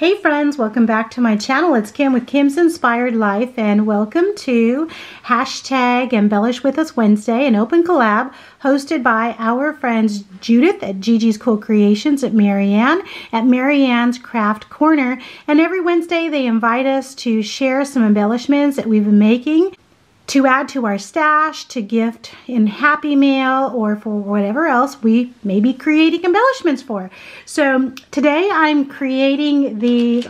Hey friends, welcome back to my channel. It's Kim with Kim's Inspired Life, and welcome to Hashtag Embellish With Us Wednesday, an open collab hosted by our friends Judith at Gigi's Cool Creations, at Marianne at Marianne's Craft Corner. And every Wednesday they invite us to share some embellishments that we've been making to add to our stash, to gift in Happy Mail, or for whatever else we may be creating embellishments for. So today I'm creating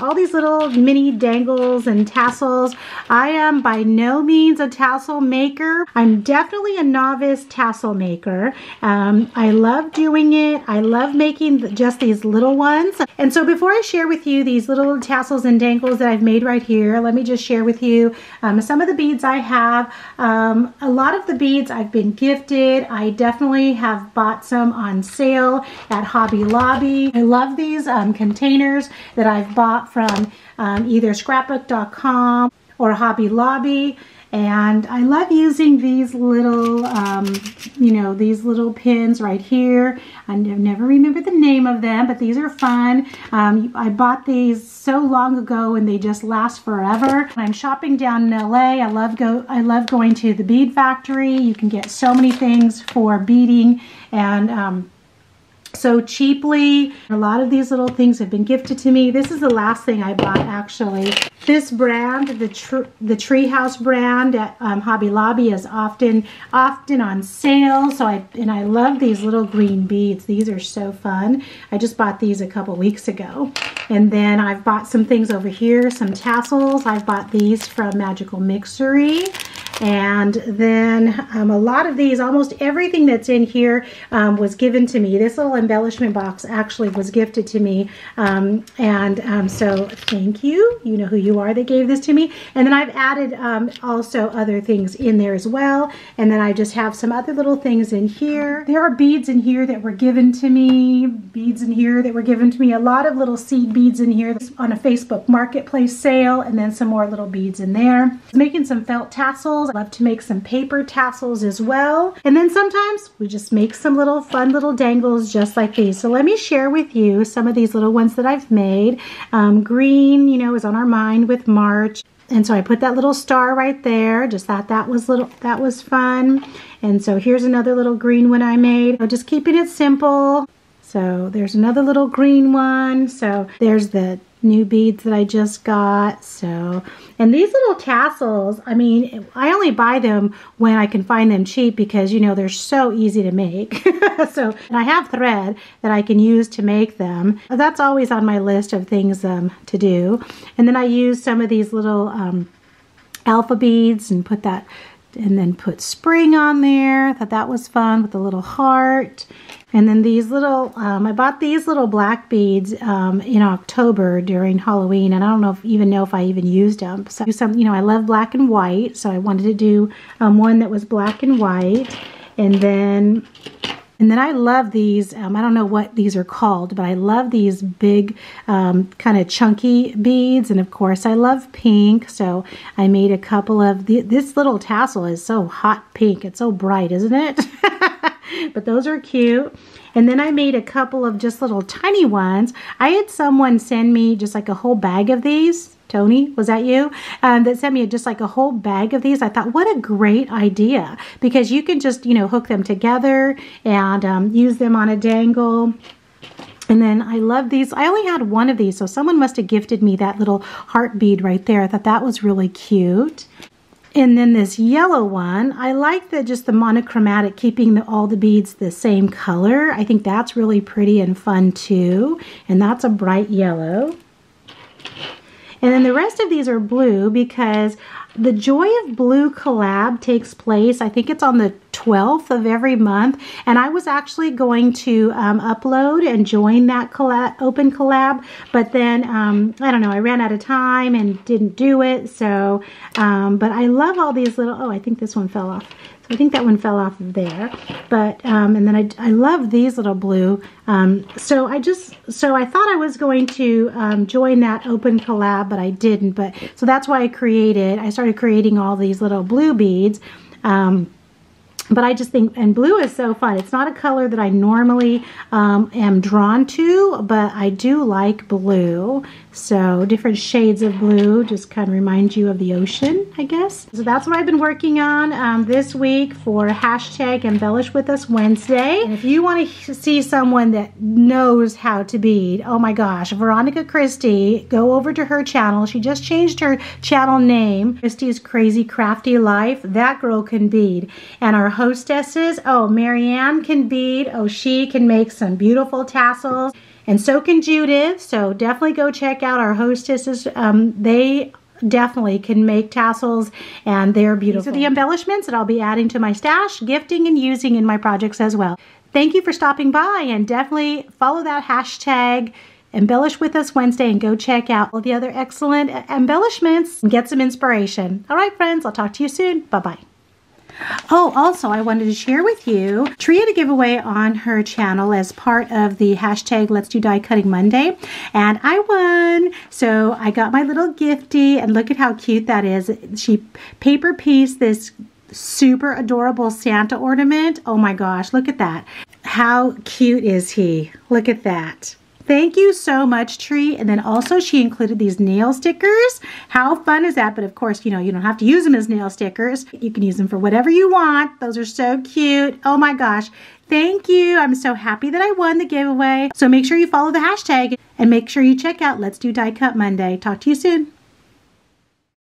all these little mini dangles and tassels. I am by no means a tassel maker. I'm definitely a novice tassel maker. I love doing it. I love making just these little ones. And so before I share with you these little tassels and dangles that I've made right here, let me just share with you some of the beads I have. A lot of the beads I've been gifted. I definitely have bought some on sale at Hobby Lobby. I love these containers that I've bought from either scrapbook.com or Hobby Lobby. And I love using these little, these little pins right here. I never remember the name of them, but these are fun. I bought these so long ago, and they just last forever. When I'm shopping down in LA, I love going to the Bead Factory. You can get so many things for beading, and so cheaply. A lot of these little things have been gifted to me. This is the last thing I bought, actually. This brand, the Treehouse brand at Hobby Lobby, is often on sale. So I love these little green beads. These are so fun. I just bought these a couple weeks ago. And then I've bought some things over here, some tassels. I've bought these from Magical Mixery. And then a lot of these, almost everything that's in here was given to me. This little embellishment box actually was gifted to me. So thank you. You know who you are that gave this to me. And then I've added also other things in there as well. And then I just have some other little things in here. There are beads in here that were given to me. Beads in here that were given to me. A lot of little seed beads in here on a Facebook Marketplace sale. And then some more little beads in there. Making some felt tassels. I love to make some paper tassels as well. And then sometimes we just make some little fun little dangles just like these. So let me share with you some of these little ones that I've made. Green, you know, is on our mind with March. And so I put that little star right there. Just thought that was fun. And so here's another little green one I made. So just keeping it simple. So there's another little green one. So there's the new beads that I just got. So, and these little tassels, I mean, I only buy them when I can find them cheap because, you know, they're so easy to make. So, and I have thread that I can use to make them. That's always on my list of things to do. And then I use some of these little alpha beads and put that, and then put spring on there. I thought that was fun with a little heart. And then these little, I bought these little black beads in October during Halloween, and I don't know if I even used them. So, you know, I love black and white, so I wanted to do one that was black and white. And then I love these, I don't know what these are called, but I love these big kind of chunky beads. And of course I love pink, so I made a couple of, this little tassel is so hot pink. It's so bright, isn't it? But those are cute. And then I made a couple of just little tiny ones. I had someone send me just like a whole bag of these. Tony, was that you? That sent me just like a whole bag of these. I thought, what a great idea, because you can just, you know, hook them together and use them on a dangle. And then I love these. I only had one of these, so someone must have gifted me that little heart bead right there. I thought that was really cute. And then this yellow one, I like that, just the monochromatic, keeping all the beads the same color. I think that's really pretty and fun too. And that's a bright yellow. And then the rest of these are blue, because the Joy of Blue collab takes place, I think it's on the 12th of every month, and I was actually going to upload and join that open collab, but then I don't know, I ran out of time and didn't do it. So but I love all these little, oh, I think this one fell off. I think that one fell off of there, but, and then I love these little blue. So I thought I was going to join that open collab, but I didn't. But so that's why I started creating all these little blue beads. But I just think, and blue is so fun. It's not a color that I normally am drawn to, but I do like blue. So different shades of blue just kind of remind you of the ocean, I guess. So that's what I've been working on this week for Hashtag Embellish With Us Wednesday. And if you want to see someone that knows how to bead, oh my gosh, Veronica Christie, go over to her channel. She just changed her channel name, Christie's Crazy Crafty Life. That girl can bead. And our hostesses, oh, Marianne can bead. Oh, she can make some beautiful tassels. And so can Judith, so definitely go check out our hostesses. They definitely can make tassels, and they're beautiful. These are the embellishments that I'll be adding to my stash, gifting, and using in my projects as well. Thank you for stopping by, and definitely follow that hashtag Embellish With Us Wednesday, and go check out all the other excellent embellishments and get some inspiration. All right, friends, I'll talk to you soon. Bye-bye. Oh, also, I wanted to share with you Tria to give away on her channel as part of the hashtag Let's Do Die Cutting Monday, and I won. So I got my little giftie, and look at how cute that is. She paper pieced this super adorable Santa ornament. Oh my gosh, look at that. How cute is he? Look at that. Thank you so much, Tree. And then also she included these nail stickers. How fun is that? But of course, you know, you don't have to use them as nail stickers. You can use them for whatever you want. Those are so cute. Oh my gosh. Thank you. I'm so happy that I won the giveaway. So make sure you follow the hashtag and make sure you check out Let's Do Die Cut Monday. Talk to you soon.